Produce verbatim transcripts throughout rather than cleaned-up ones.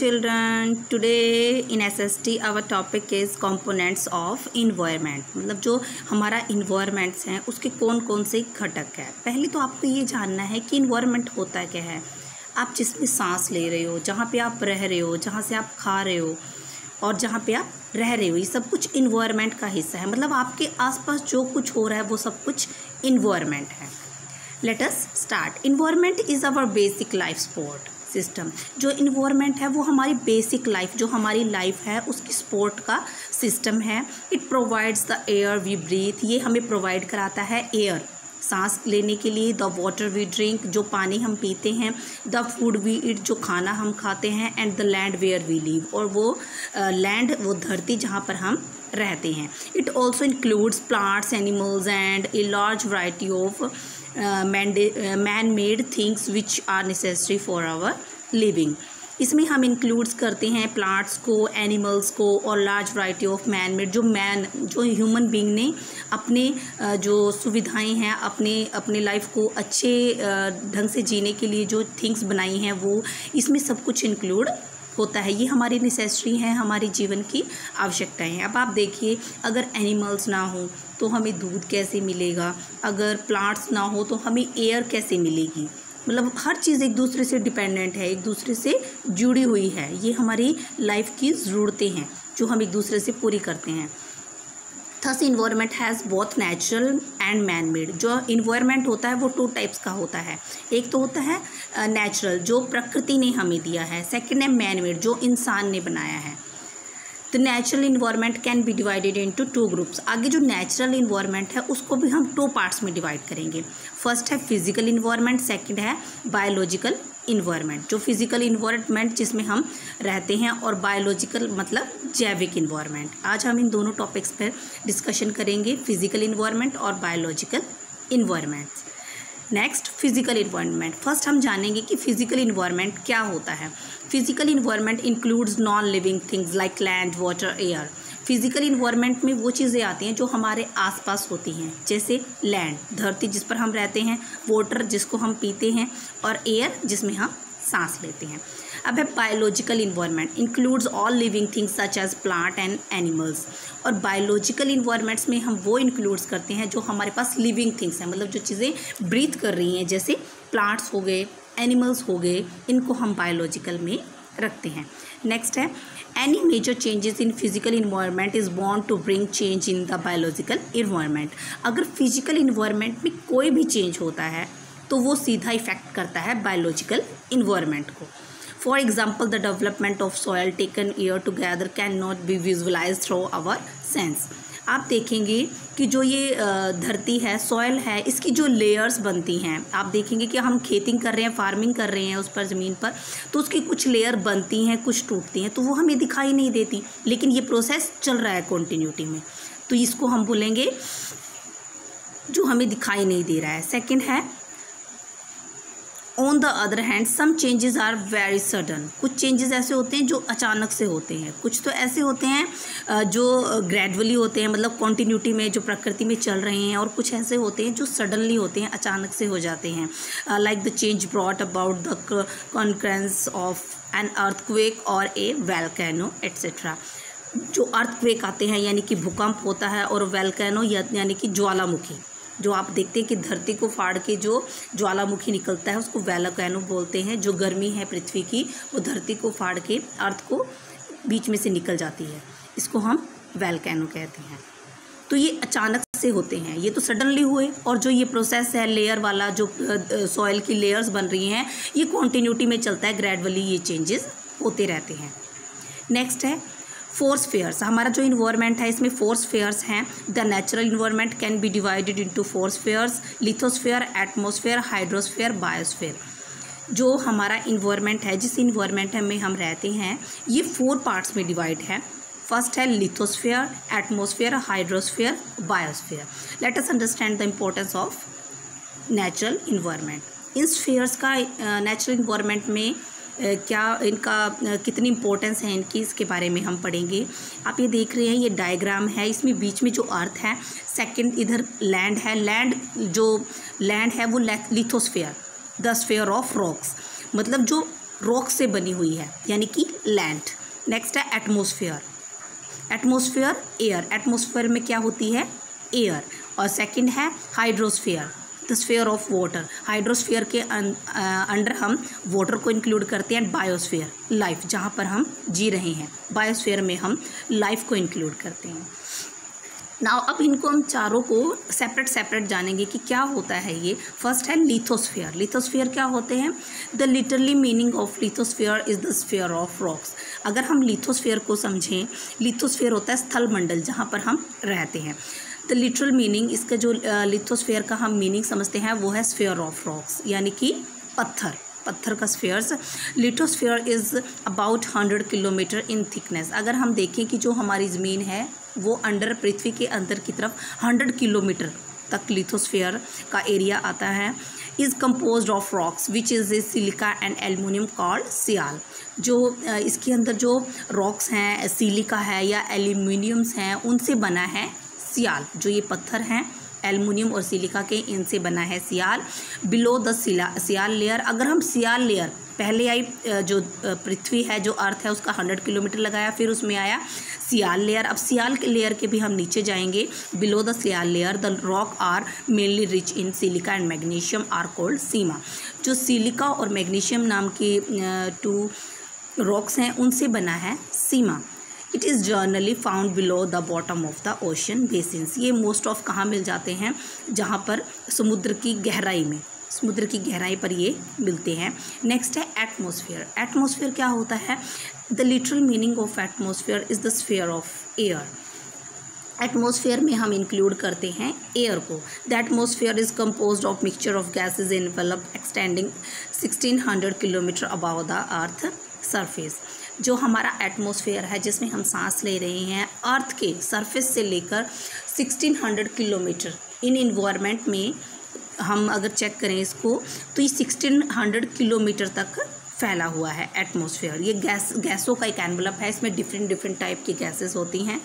Children today in S S T our topic is components of environment, मतलब जो हमारा environments हैं उसके कौन कौन से घटक है। पहले तो आपको ये जानना है कि इन्वायरमेंट होता क्या है। आप जिसमें सांस ले रहे हो, जहाँ पे आप रह रहे हो, जहाँ से आप खा रहे हो और जहाँ पे आप रह रहे हो, ये सब कुछ इन्वायरमेंट का हिस्सा है। मतलब आपके आसपास जो कुछ हो रहा है वो सब कुछ इन्वायरमेंट है। Let us start. Environment is our basic life support system. जो इन्वायरमेंट है वो हमारी बेसिक लाइफ, जो हमारी लाइफ है उसकी सपोर्ट का सिस्टम है। It provides the air we breathe, ये हमें प्रोवाइड कराता है एयर सांस लेने के लिए, द वाटर वी ड्रिंक, जो पानी हम पीते हैं, द फूड वी ईट, जो खाना हम खाते हैं, and the land where we live, और वो लैंड uh, वो धरती जहाँ पर हम रहते हैं। It also includes plants, animals and a large variety of man made things which are necessary for our living. इसमें हम इंक्लूड्स करते हैं प्लांट्स को, एनिमल्स को और large variety of man made, जो मैन जो ह्यूमन बींग ने अपने uh, जो सुविधाएं हैं, अपने अपने लाइफ को अच्छे uh, ढंग से जीने के लिए जो थिंग्स बनाई हैं वो इसमें सब कुछ इंक्लूड होता है। ये हमारी नेसेसरी है, हमारे जीवन की आवश्यकताएं हैं। अब आप देखिए, अगर एनिमल्स ना हो तो हमें दूध कैसे मिलेगा, अगर प्लांट्स ना हो तो हमें एयर कैसे मिलेगी। मतलब हर चीज़ एक दूसरे से डिपेंडेंट है, एक दूसरे से जुड़ी हुई है। ये हमारी लाइफ की ज़रूरतें हैं जो हम एक दूसरे से पूरी करते हैं। Thus environment has both natural and man made. जो इन्वायरमेंट होता है वो टू टाइप्स का होता है। एक तो होता है नेचुरल, जो प्रकृति ने हमें दिया है। सेकेंड है मैन मेड, जो इंसान ने बनाया है। The natural environment can be divided into two groups. आगे जो नेचुरल इन्वायरमेंट है उसको भी हम टू पार्ट्स में डिवाइड करेंगे। फर्स्ट है फिजिकल इन्वायरमेंट, सेकेंड है बायोलॉजिकल इन्वायरमेंट। जो फिजिकल इन्वायरमेंट जिसमें हम रहते हैं, और बायोलॉजिकल मतलब जैविक इन्वायरमेंट। आज हम इन दोनों टॉपिक्स पर डिस्कशन करेंगे, फिजिकल इन्वायरमेंट और biological environments. Next, physical environment. First हम जानेंगे कि फिजिकल इन्वायरमेंट क्या होता है। Physical environment includes non living things like land, water, air. Physical environment में वो चीज़ें आती हैं जो हमारे आसपास होती हैं, जैसे लैंड, धरती जिस पर हम रहते हैं, वाटर जिसको हम पीते हैं, और एयर जिसमें हम सांस लेते हैं। अब है biological environment, includes all living things such as plant and animals. और बायोलॉजिकल इन्वायरमेंट्स में हम वो इंक्लूड्स करते हैं जो हमारे पास लिविंग थिंग्स हैं, मतलब जो चीज़ें ब्रीथ कर रही हैं, जैसे प्लांट्स हो गए, एनिमल्स हो गए, इनको हम बायोलॉजिकल में रखते हैं। नेक्स्ट है, any major changes in physical environment is बॉर्न to bring change in the biological environment. अगर फिजिकल इन्वायरमेंट में कोई भी चेंज होता है तो वो सीधा इफेक्ट करता है बायोलॉजिकल इन्वायरमेंट को। For example, the development of soil taken year together can not be visualise through our sense. आप देखेंगे कि जो ये धरती है, सॉयल है, इसकी जो लेयर्स बनती हैं, आप देखेंगे कि हम खेतिंग कर रहे हैं, फार्मिंग कर रहे हैं उस पर, ज़मीन पर, तो उसकी कुछ लेयर बनती हैं, कुछ टूटती हैं, तो वो हमें दिखाई नहीं देती, लेकिन ये प्रोसेस चल रहा है कॉन्टीन्यूटी में, तो इसको हम बोलेंगे जो हमें दिखाई नहीं दे रहा है। सेकेंड है, on the other hand some changes are very sudden. कुछ चेंजेस ऐसे होते हैं जो अचानक से होते हैं, कुछ तो ऐसे होते हैं जो ग्रेजुअली होते हैं, मतलब कॉन्टीन्यूटी में जो प्रकृति में चल रहे हैं, और कुछ ऐसे होते हैं जो सडनली होते हैं, अचानक से हो जाते हैं। Like the change brought about the कॉन्क्रेंस of an earthquake और ए वैल्केनो एट्सेट्रा। जो अर्थक्वेक आते हैं यानी कि भूकंप होता है, और वैल्केनो यानी कि ज्वालामुखी, जो आप देखते हैं कि धरती को फाड़ के जो ज्वालामुखी निकलता है उसको वैल्केनो बोलते हैं। जो गर्मी है पृथ्वी की, वो धरती को फाड़ के अर्थ को बीच में से निकल जाती है, इसको हम वैल्केनो कहते हैं। तो ये अचानक से होते हैं, ये तो सडनली हुए, और जो ये प्रोसेस है लेयर वाला, जो सॉइल की लेयर्स बन रही हैं, ये कॉन्टीन्यूटी में चलता है, ग्रेजुअली ये चेंजेस होते रहते हैं। नेक्स्ट है फोर्स फेयर्स। हमारा जो इन्वायरमेंट है इसमें फोर्स फेयर्स हैं। The natural environment can be divided into four spheres, lithosphere, atmosphere, hydrosphere, biosphere. जो हमारा इन्वायरमेंट है, जिस इन्वायरमेंट में हम रहते हैं, ये फोर पार्ट्स में डिवाइड है। फर्स्ट है lithosphere, atmosphere, hydrosphere, biosphere. Let us understand the importance of natural environment. इन स्फेयर्स का नेचुरल इन्वायरमेंट में क्या इनका कितनी इंपॉर्टेंस है इनकी, इसके बारे में हम पढ़ेंगे। आप ये देख रहे हैं, ये डायग्राम है, इसमें बीच में जो अर्थ है, सेकंड इधर लैंड है, लैंड जो लैंड है वो lithosphere, the sphere of rocks, मतलब जो रॉक से बनी हुई है यानी कि लैंड। नेक्स्ट है एटमॉस्फेयर। एटमॉस्फेयर एयर, एटमॉस्फेयर में क्या होती है? एयर। और सेकंड है hydrosphere, the sphere of water. Hydrosphere के अंडर हम वाटर को इंक्लूड करते हैं। बायोस्फेयर लाइफ, जहाँ पर हम जी रहे हैं, बायोस्फेयर में हम लाइफ को इंक्लूड करते हैं। नाउ अब इनको हम चारों को सेपरेट सेपरेट जानेंगे कि क्या होता है ये। फर्स्ट है लिथोस्फेयर। लिथोस्फेयर क्या होते हैं? The literally meaning of lithosphere is the sphere of rocks. अगर हम लिथोस्फेयर को समझें, लिथोस्फेयर होता है स्थल मंडल जहाँ पर हम रहते हैं। द लिटरल मीनिंग, इसका जो लिथोस्फेयर का हम मीनिंग समझते हैं वो है स्फेयर ऑफ रॉक्स यानी कि पत्थर, पत्थर का spheres. Lithosphere is about hundred kilometre in thickness. अगर हम देखें कि जो हमारी ज़मीन है वो अंडर, पृथ्वी के अंदर की तरफ हंड्रेड किलोमीटर तक लिथोस्फेयर का एरिया आता है। Is composed of rocks which is a silica and aluminium called sial. जो इसके अंदर जो रॉक्स हैं, सिलिका है या एल्यूमिनियम्स हैं, उनसे बना है सियाल। जो ये पत्थर हैं एल्युमिनियम और सिलिका के, इनसे बना है sial. Below the sial layer, अगर हम सियाल लेयर, पहले आई जो पृथ्वी है, जो अर्थ है, उसका हंड्रेड किलोमीटर लगाया, फिर उसमें आया सियाल लेयर। अब सियाल के लेयर के भी हम नीचे जाएंगे। Below the sial layer the rock are mainly rich in silica and magnesium are called sima. जो सिलिका और मैग्नीशियम नाम के टू रॉक्स हैं उनसे बना है sima. It is generally found below the bottom of the ocean basins. ये most of कहाँ मिल जाते हैं? जहाँ पर समुद्र की गहराई में, समुद्र की गहराई पर ये मिलते हैं। नेक्स्ट है एटमॉस्फेयर। एटमॉस्फेयर क्या होता है? The literal meaning of atmosphere is the sphere of air. Atmosphere में हम इंक्लूड करते हैं एयर को। The atmosphere is composed of mixture of gases envelope extending sixteen hundred kilometre above the earth surface. जो हमारा एटमॉस्फेयर है जिसमें हम सांस ले रहे हैं, अर्थ के सरफेस से लेकर sixteen hundred kilometre in environment में हम अगर चेक करें इसको तो ये सिक्सटीन हंड्रेड किलोमीटर तक फैला हुआ है एटमॉस्फेयर। ये गैस गैसों का एक एनवलप है, इसमें डिफरेंट डिफरेंट टाइप की गैसेस होती हैं।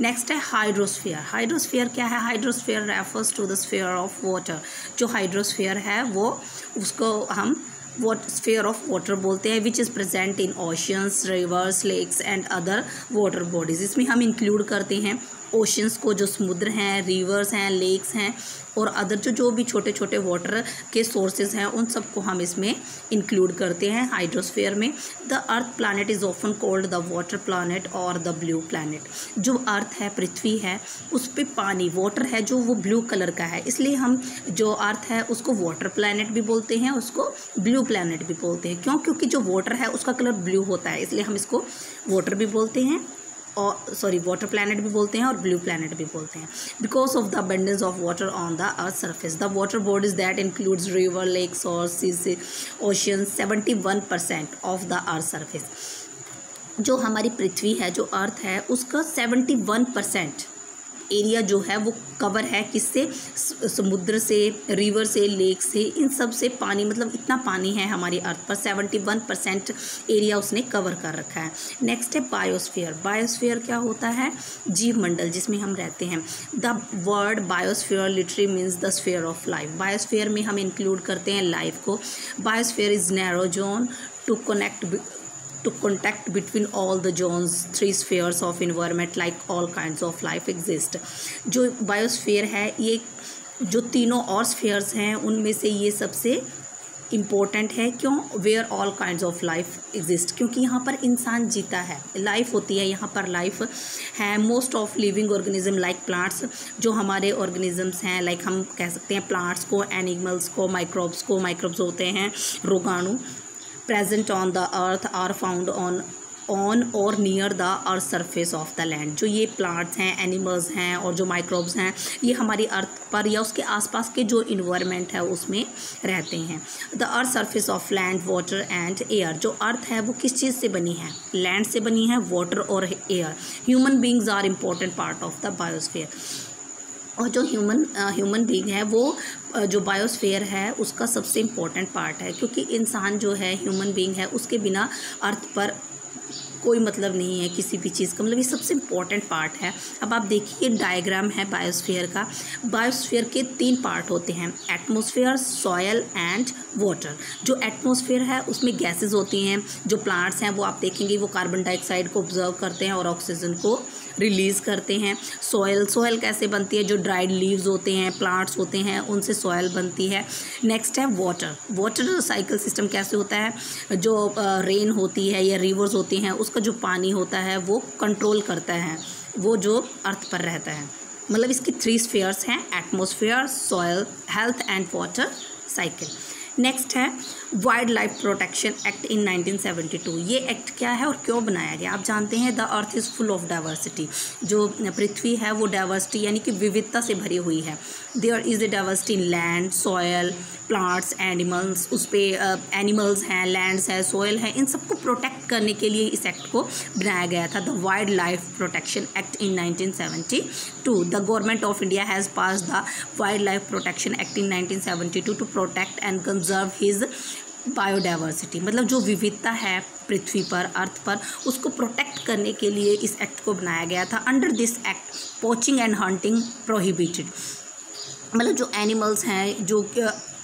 नेक्स्ट है हाइड्रोस्फेयर। हाइड्रोस्फेयर क्या है? Hydrosphere refers to the sphere of water. जो हाइड्रोस्फेयर है वो, उसको हम वाट स्फेयर ऑफ वाटर बोलते हैं। Which is present in oceans, rivers, lakes and other water bodies. इसमें हम इंक्लूड करते हैं ओशंस को, जो समुद्र हैं, रिवर्स हैं, लेक्स हैं और अदर जो जो भी छोटे छोटे वाटर के सोर्सेज हैं उन सबको हम इसमें इंक्लूड करते हैं हाइड्रोस्फेयर में। The earth planet is often called the water planet और द ब्लू प्लानट। जो अर्थ है, पृथ्वी है, उस पर पानी, वाटर है जो, वो ब्लू कलर का है, इसलिए हम जो अर्थ है उसको वाटर प्लानट भी बोलते हैं, उसको ब्लू प्लानट भी बोलते हैं। क्यों? क्योंकि जो वाटर है उसका कलर ब्लू होता है, इसलिए हम इसको वाटर भी बोलते हैं और सॉरी वाटर प्लैनेट भी बोलते हैं और ब्लू प्लैनेट भी बोलते हैं। Because of the abundance of water on the earth surface the water bodies that includes river, lakes और seas ocean seventy one percent of the earth surface. जो हमारी पृथ्वी है, जो अर्थ है, उसका सेवेंटी वन परसेंट एरिया जो है वो कवर है किससे? समुद्र से, रिवर से, लेक से, इन सब से पानी, मतलब इतना पानी है हमारी अर्थ पर, सेवेंटी वन परसेंट एरिया उसने कवर कर रखा है। नेक्स्ट है बायोस्फीयर। बायोस्फीयर क्या होता है? जीव मंडल जिसमें हम रहते हैं। The word biosphere literally means the sphere of life. Biosphere में हम इंक्लूड करते हैं लाइफ को। Biosphere is narrow zone to connect to contact between all the zones three spheres of environment like all kinds of life exist। जो biosphere है ये जो तीनों और स्फेयर्स हैं उनमें से ये सबसे इम्पोर्टेंट है। क्यों? Where all kind of life exist, क्योंकि यहाँ पर इंसान जीता है, लाइफ होती है, यहाँ पर लाइफ है। Most of living organism like plants, जो हमारे ऑर्गेनिजम्स हैं, लाइक हम कह सकते हैं प्लांट्स को, एनिमल्स को, माइक्रोब्स को, माइक्रोब्स होते हैं रोगाणु, present on the earth are found on on और near the earth surface of the land. जो ये प्लांट्स हैं, एनिमल्स हैं और जो माइक्रोब्स हैं ये हमारी अर्थ पर या उसके आसपास के जो इन्वायरमेंट है उसमें रहते हैं। The earth surface of land, water and air. जो अर्थ है वो किस चीज़ से बनी है? लैंड से बनी है, वाटर और air. Human beings are important part of the biosphere. और जो ह्यूमन ह्यूमन बींग है वो uh, जो बायोस्फीयर है उसका सबसे इम्पोर्टेंट पार्ट है, क्योंकि इंसान जो है ह्यूमन बींग है, उसके बिना अर्थ पर कोई मतलब नहीं है किसी भी चीज़ का, मतलब ये सबसे इम्पॉर्टेंट पार्ट है। अब आप देखिए डायग्राम है बायोस्फीयर का। बायोस्फीयर के तीन पार्ट होते हैं, एटमॉस्फेयर, सॉयल एंड वाटर। जो एटमॉस्फेयर है उसमें गैसेस होती हैं, जो प्लांट्स हैं वो आप देखेंगे वो कार्बन डाइऑक्साइड को ऑब्जर्व करते हैं और ऑक्सीजन को रिलीज़ करते हैं। सॉयल, सॉयल कैसे बनती है, जो ड्राइड लीव्स होते हैं, प्लांट्स होते हैं, उनसे सॉयल बनती है। नेक्स्ट है वाटर। वाटर साइकिल सिस्टम कैसे होता है, जो रेन होती है या रिवर्स होती हैं उसका जो पानी होता है वो कंट्रोल करता है, वो जो अर्थ पर रहता है। मतलब इसकी थ्री स्फीयर्स हैं, atmosphere, soil, health and water cycle. Next है wild life protection act in nineteen seventy two. ये एक्ट क्या है और क्यों बनाया गया? आप जानते हैं the earth is full of diversity. जो पृथ्वी है वो डाइवर्सिटी यानी कि विविधता से भरी हुई है। There is a diversity in land, soil, plants, animals. उस पर एनिमल्स हैं, लैंड्स है, सॉयल है, इन सबको प्रोटेक्ट करने के लिए इस एक्ट को बनाया गया था, the wild life protection act in nineteen seventy two. The government of India has pass the wild life protection act in nineteen seventy two to protect and conserve his biodiversity. मतलब जो विविधता है पृथ्वी पर, अर्थ पर, उसको प्रोटेक्ट करने के लिए इस एक्ट को बनाया गया था। Under this act poaching and hunting prohibited. मतलब जो एनिमल्स हैं, जो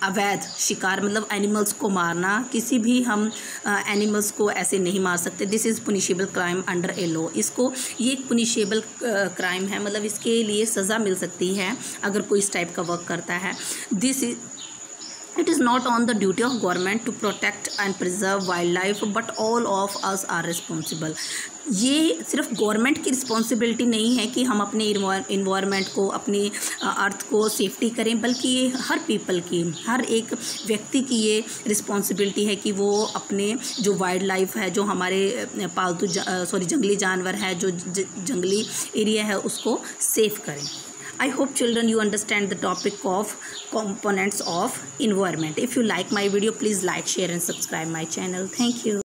अवैध शिकार, मतलब एनिमल्स को मारना, किसी भी हम एनिमल्स को ऐसे नहीं मार सकते। This is punishable crime under a law. इसको ये एक पुनिशेबल क्राइम है, मतलब इसके लिए सज़ा मिल सकती है अगर कोई इस टाइप का वर्क करता है। This is It is not on the duty of government to protect and preserve wildlife, but all of us are responsible. ये सिर्फ गवर्नमेंट की रिस्पॉन्सिबिलिटी नहीं है कि हम अपने इन्वायरमेंट को, अपने अर्थ को सेफ्टी करें, बल्कि ये हर पीपल की, हर एक व्यक्ति की ये रिस्पॉन्सिबिलिटी है कि वो अपने जो वाइल्ड लाइफ है, जो हमारे पालतू सॉरी जंगली जानवर है, जो जंगली एरिया है, उसको सेफ करें। I hope children you understand the topic of components of environment. If you like my video, please like, share and subscribe my channel. Thank you.